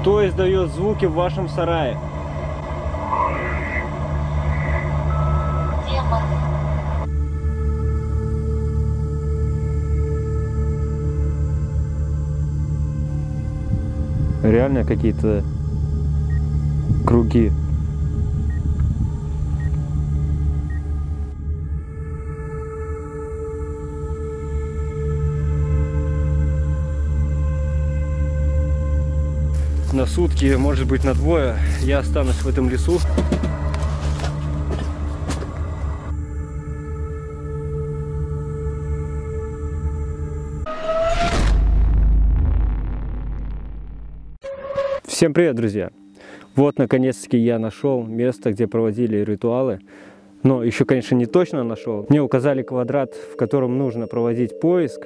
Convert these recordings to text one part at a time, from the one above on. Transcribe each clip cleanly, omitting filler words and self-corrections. Кто издает звуки в вашем сарае? Реально какие-то круги. На сутки, может быть, на двое я останусь в этом лесу. Всем привет, друзья! Вот, наконец-таки, я нашел место, где проводили ритуалы. Но еще, конечно, не точно нашел. Мне указали квадрат, в котором нужно проводить поиск,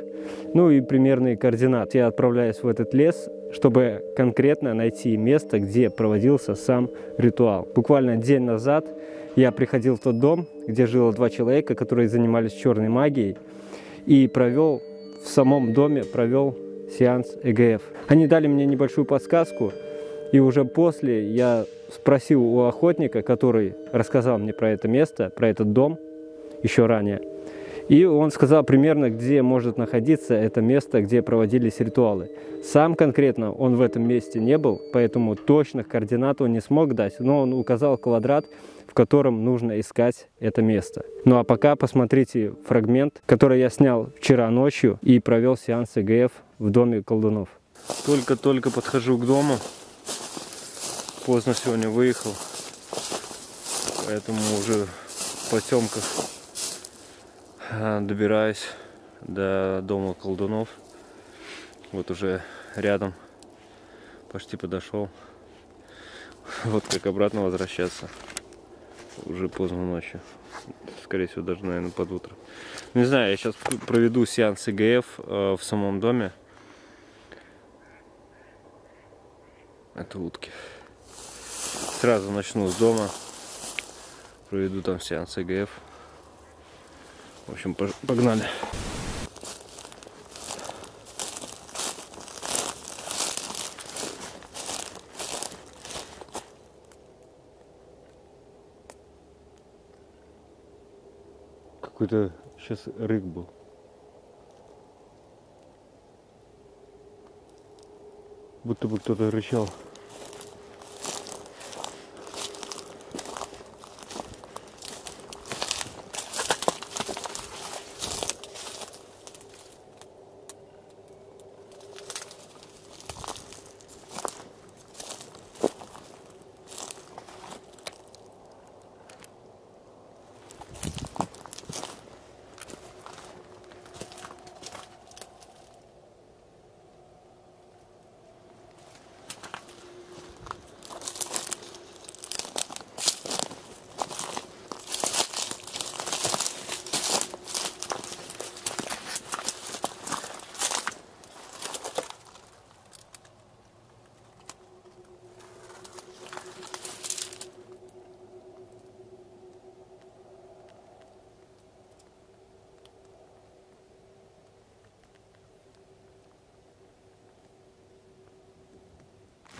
ну и примерные координаты. Я отправляюсь в этот лес, чтобы конкретно найти место, где проводился сам ритуал. Буквально день назад я приходил в тот дом, где жило два человека, которые занимались черной магией, и провел в самом доме сеанс ЭГФ. Они дали мне небольшую подсказку. И уже после я спросил у охотника, который рассказал мне про это место, про этот дом еще ранее. И он сказал примерно, где может находиться это место, где проводились ритуалы. Сам конкретно он в этом месте не был, поэтому точных координат он не смог дать, но он указал квадрат, в котором нужно искать это место. Ну а пока посмотрите фрагмент, который я снял вчера ночью и провел сеанс ЭГФ в доме колдунов. Только-только подхожу к дому. Поздно сегодня выехал, поэтому уже в потемках добираюсь до дома колдунов. Вот уже рядом, почти подошел. Вот как обратно возвращаться, уже поздно ночью, скорее всего даже, наверное, под утро. Не знаю, я сейчас проведу сеанс ЭГФ в самом доме. Это утки. Сразу начну с дома, проведу там сеанс ЭГФ. В общем, погнали. Какой-то сейчас рык был. Будто бы кто-то рычал.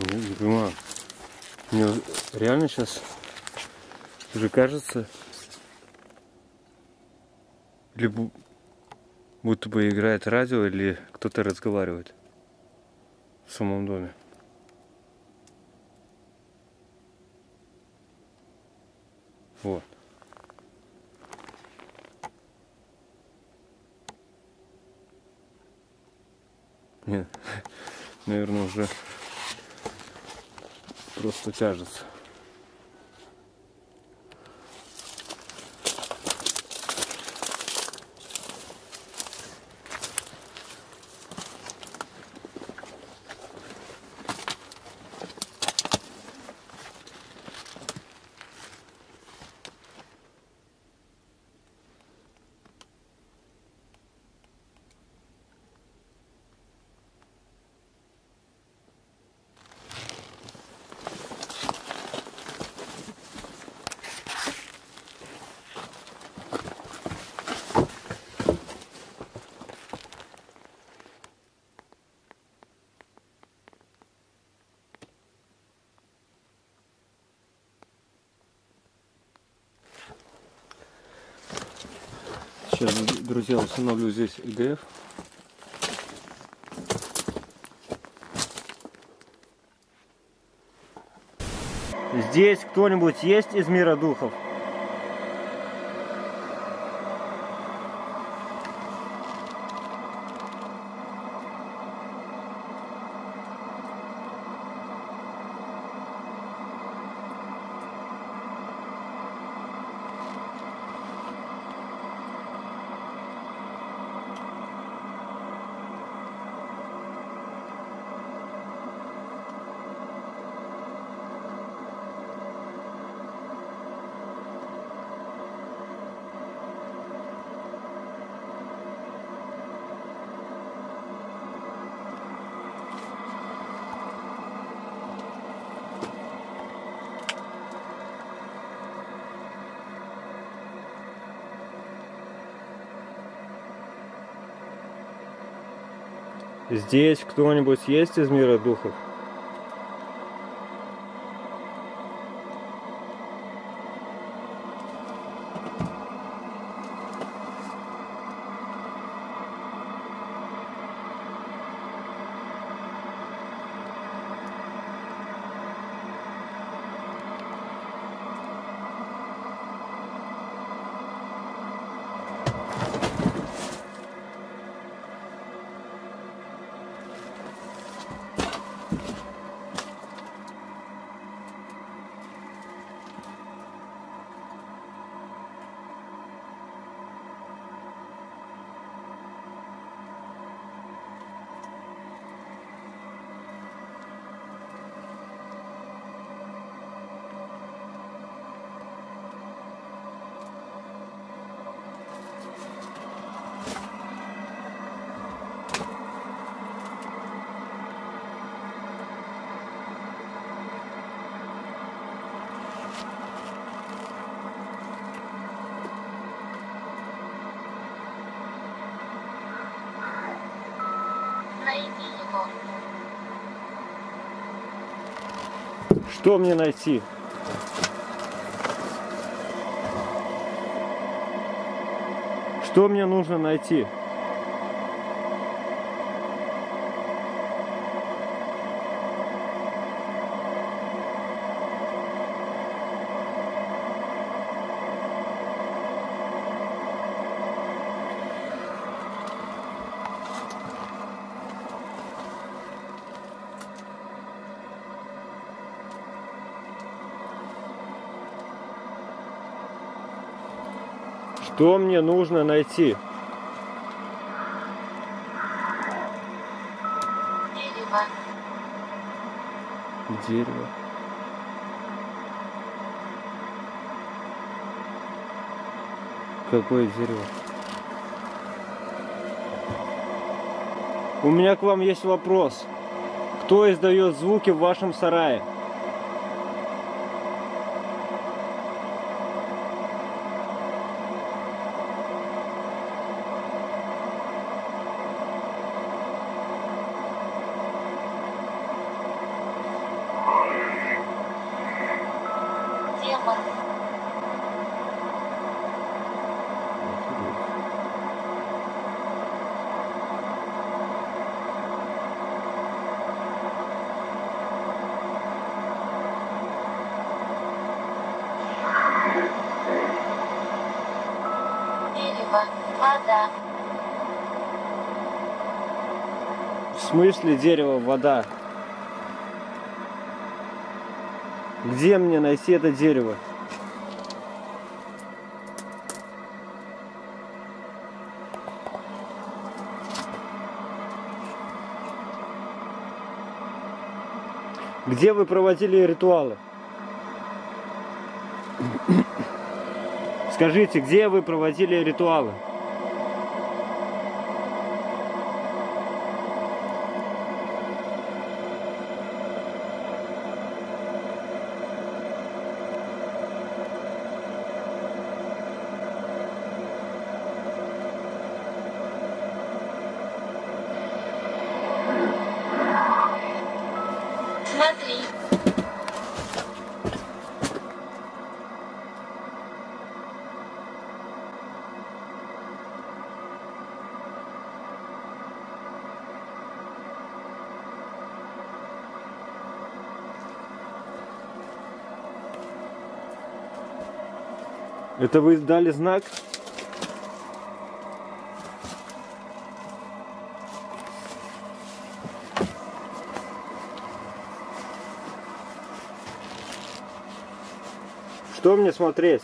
Не понимаю. Мне реально сейчас уже кажется, либо будто бы играет радио, или кто-то разговаривает в самом доме. Вот. Нет, наверное, уже просто тяжется. Сейчас, друзья, установлю здесь ЭГФ. Здесь кто-нибудь есть из мира духов? Здесь кто-нибудь есть из мира духов? Что мне найти? Что мне нужно найти? Что мне нужно найти? Дерево. Дерево. Какое дерево? У меня к вам есть вопрос. Кто издает звуки в вашем сарае? Вода. В смысле дерево, вода? Где мне найти это дерево? Где вы проводили ритуалы? Скажите, где вы проводили ритуалы? Это вы дали знак? Что мне смотреть?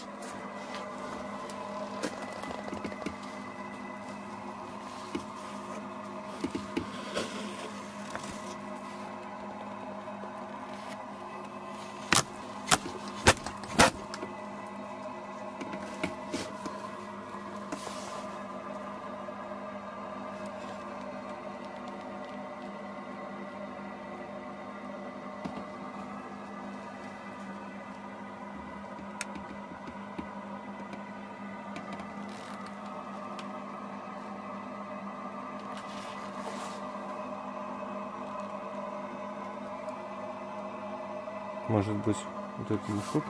Может быть, вот этот мешок.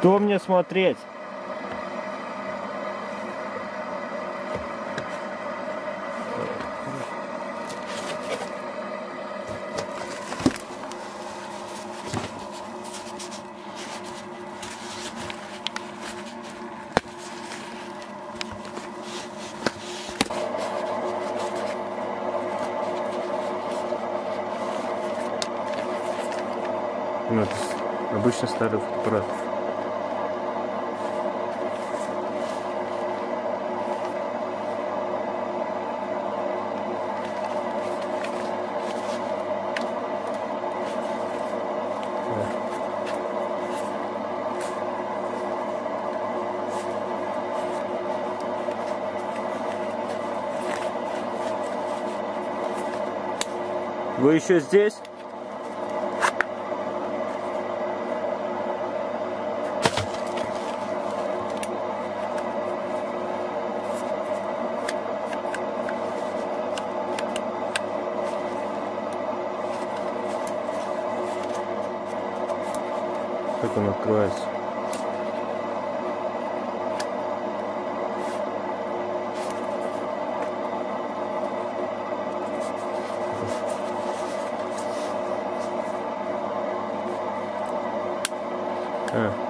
Что мне смотреть? Вот, обычно старый фотоаппарат. Вы еще здесь? Как он открывается?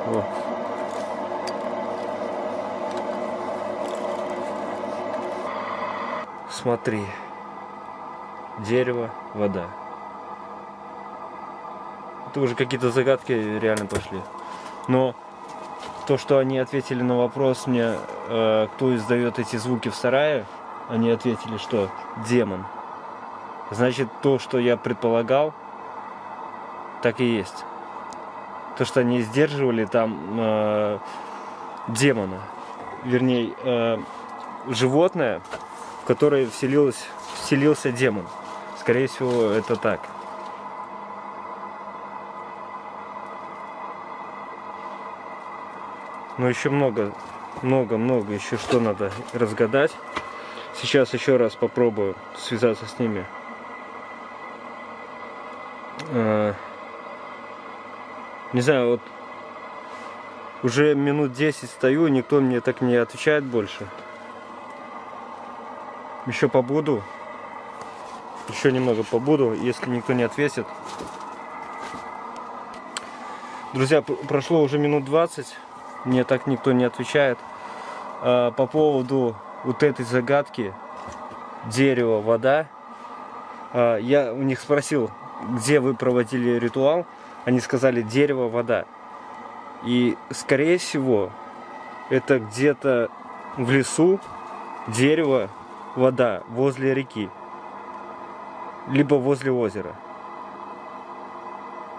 Вот. Смотри, дерево, вода. Это уже какие-то загадки реально пошли. Но то, что они ответили на вопрос мне, кто издает эти звуки в сарае, они ответили, что демон. Значит, то, что я предполагал, так и есть. То, что они сдерживали там демона, вернее, животное, в которое вселился демон. Скорее всего, это так. Но еще много еще что надо разгадать. Сейчас еще раз попробую связаться с ними. Не знаю, вот уже минут 10 стою, никто мне так не отвечает больше. Еще побуду. Еще немного побуду, если никто не ответит. Друзья, прошло уже минут 20. Мне так никто не отвечает. По поводу вот этой загадки. Дерево, вода. Я у них спросил, где вы проводили ритуал. Они сказали дерево, вода. И, скорее всего, это где-то в лесу, дерево, вода возле реки, либо возле озера,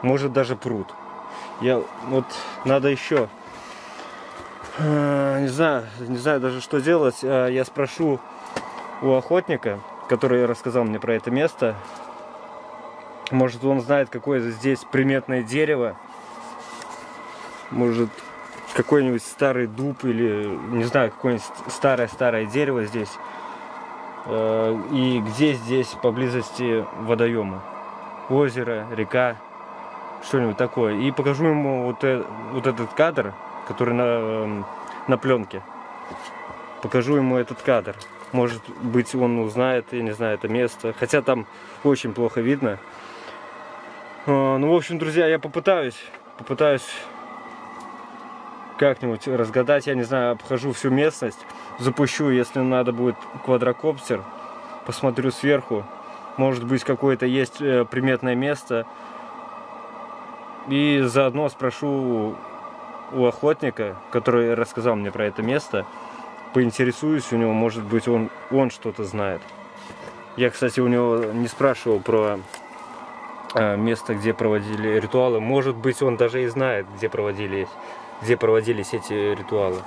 может даже пруд. Я вот надо еще, не знаю даже, что делать. Я спрошу у охотника, который рассказал мне про это место. Может, он знает, какое здесь приметное дерево. Может, какой-нибудь старый дуб или, не знаю, какое-нибудь старое-старое дерево здесь. И где здесь поблизости водоема, озеро, река, что-нибудь такое. И покажу ему вот этот кадр, который на пленке. Покажу ему этот кадр. Может быть, он узнает, я не знаю, это место. Хотя там очень плохо видно. Ну, в общем, друзья, я попытаюсь как-нибудь разгадать. Я не знаю, обхожу всю местность. Запущу, если надо будет, квадрокоптер. Посмотрю сверху. Может быть, какое-то есть приметное место. И заодно спрошу у охотника, который рассказал мне про это место. Поинтересуюсь у него, может быть, он что-то знает. Я, кстати, у него не спрашивал про место, где проводили ритуалы. Может быть, он даже и знает, где проводились эти ритуалы.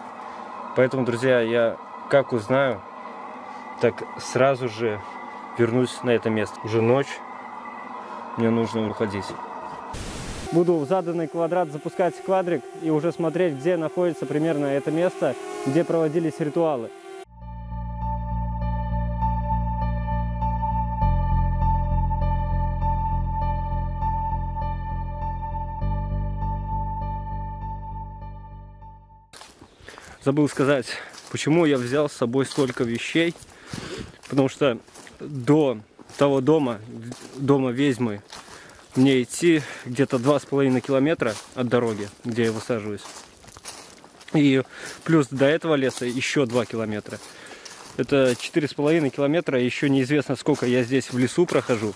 Поэтому, друзья, я как узнаю, так сразу же вернусь на это место. Уже ночь, мне нужно уходить. Буду в заданный квадрат запускать квадрик и уже смотреть, где находится примерно это место, где проводились ритуалы. Забыл сказать, почему я взял с собой столько вещей. Потому что до того дома ведьмы, мне идти где-то 2,5 километра от дороги, где я высаживаюсь. И плюс до этого леса еще 2 километра. Это 4,5 километра, еще неизвестно, сколько я здесь в лесу прохожу.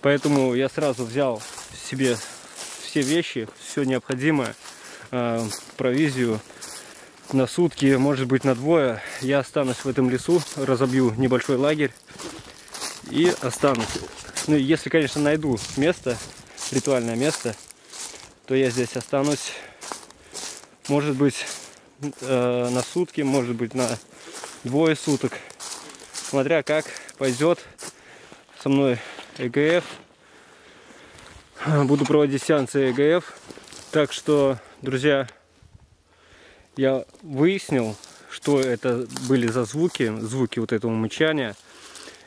Поэтому я сразу взял себе все вещи, все необходимое, провизию на сутки, может быть, на двое. Я останусь в этом лесу, разобью небольшой лагерь и останусь. Ну, если, конечно, найду место, ритуальное место, то я здесь останусь, может быть, на сутки, может быть, на двое суток, смотря как пойдет со мной ЭГФ. Буду проводить сеансы ЭГФ. Так что, друзья, я выяснил, что это были за звуки вот этого мычания.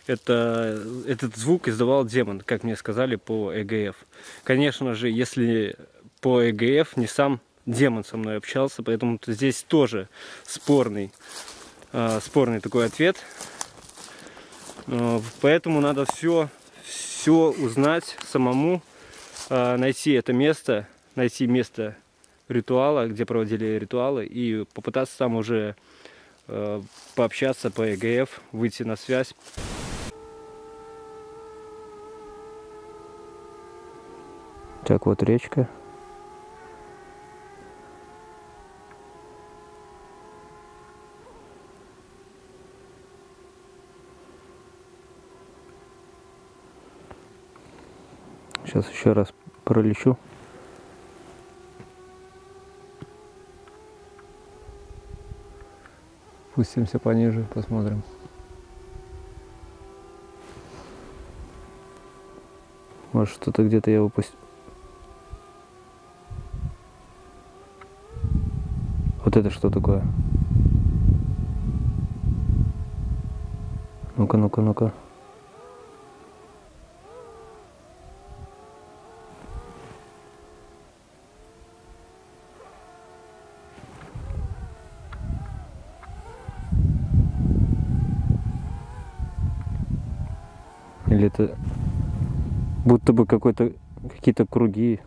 Этот звук издавал демон, как мне сказали по ЭГФ. Конечно же, если по ЭГФ не сам демон со мной общался, поэтому здесь тоже спорный такой ответ. Поэтому надо все узнать самому, найти это место, найти место ритуала, где проводили ритуалы, и попытаться там уже пообщаться по ЭГФ, выйти на связь. Так, вот речка. Сейчас еще раз пролечу. Пустимся пониже, посмотрим. Может, что-то где-то я выпустил. Вот это что такое? Ну-ка, ну-ка, ну-ка. Или это будто бы какие-то круги.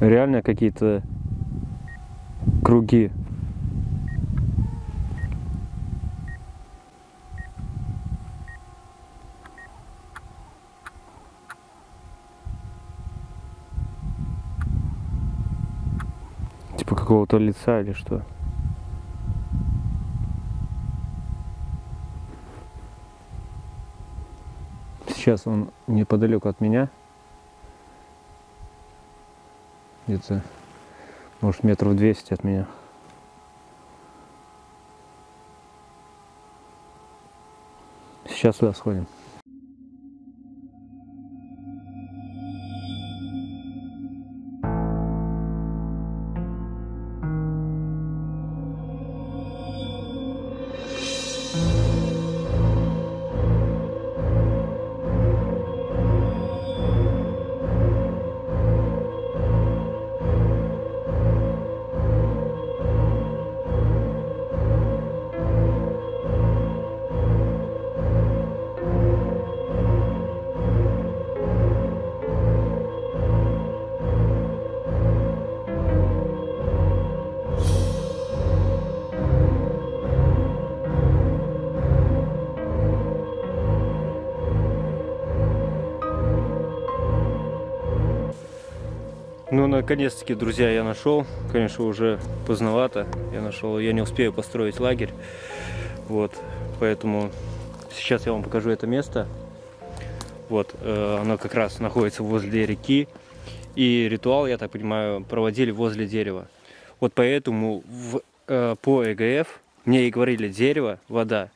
Реально какие-то круги. какого-то лица или что? Сейчас он неподалеку от меня. Где-то, может, метров 200 от меня. Сейчас сюда сходим. Ну, наконец-таки, друзья, я нашел. Конечно, уже поздновато. Я нашел, я не успею построить лагерь. Вот, поэтому сейчас я вам покажу это место. Вот, оно как раз находится возле реки. И ритуал, я так понимаю, проводили возле дерева. Вот поэтому по ЭГФ мне и говорили дерево, вода.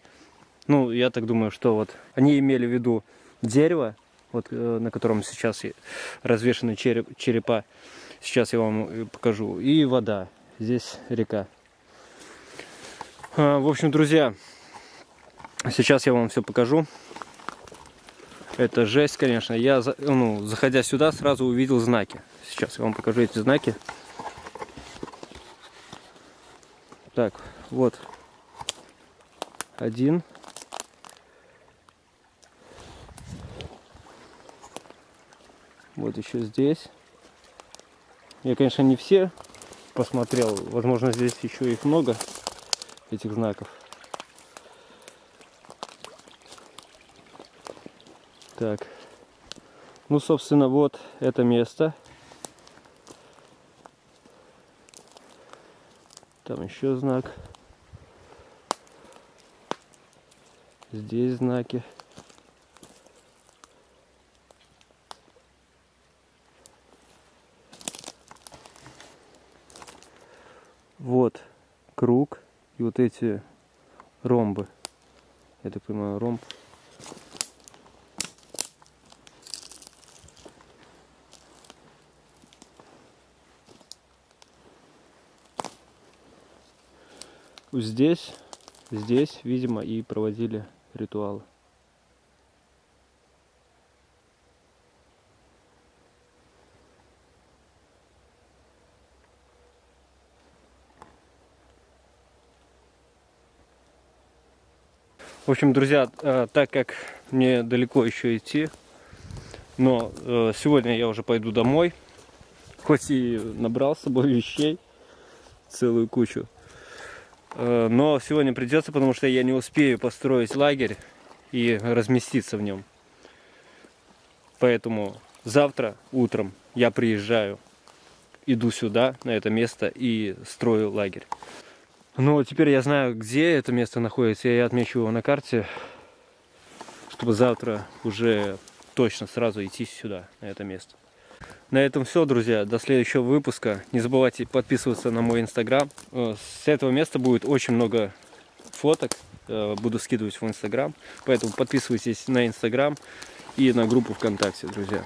Ну, я так думаю, что вот они имели в виду дерево, вот, на котором сейчас развешаны черепа. Сейчас я вам покажу. И вода. Здесь река. В общем, друзья, сейчас я вам все покажу. Это жесть, конечно. Я, заходя сюда, сразу увидел знаки. Сейчас я вам покажу эти знаки. Так, вот. 1. 1. Вот еще здесь. Я, конечно, не все посмотрел. Возможно, здесь еще их много, этих знаков. Так. Ну, собственно, вот это место. Там еще знак. Здесь знаки. Вот круг и вот эти ромбы. Я так понимаю, ромб. Здесь, видимо, и проводили ритуалы. В общем, друзья, так как мне далеко еще идти, но сегодня я уже пойду домой, хоть и набрал с собой вещей целую кучу, но сегодня придется, потому что я не успею построить лагерь и разместиться в нем. Поэтому завтра утром я приезжаю, иду сюда, на это место, и строю лагерь. Ну, теперь я знаю, где это место находится, я отмечу его на карте, чтобы завтра уже точно сразу идти сюда, на это место. На этом все, друзья, до следующего выпуска. Не забывайте подписываться на мой инстаграм. С этого места будет очень много фоток, буду скидывать в инстаграм, поэтому подписывайтесь на инстаграм и на группу ВКонтакте, друзья.